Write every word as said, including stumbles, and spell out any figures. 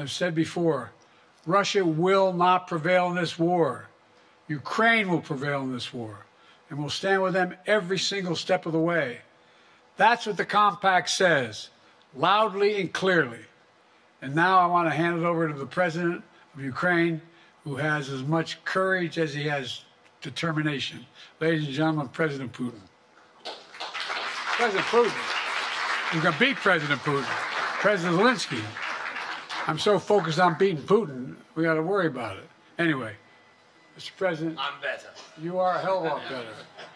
I've said before, Russia will not prevail in this war. Ukraine will prevail in this war, and we'll stand with them every single step of the way. That's what the compact says, loudly and clearly. And now I want to hand it over to the president of Ukraine, who has as much courage as he has determination. Ladies and gentlemen, President Putin. President Putin. We're going to beat President Putin. President Zelensky. I'm so focused on beating Putin, we got to worry about it. Anyway, Mister President, I'm better. You are a hell of a lot better.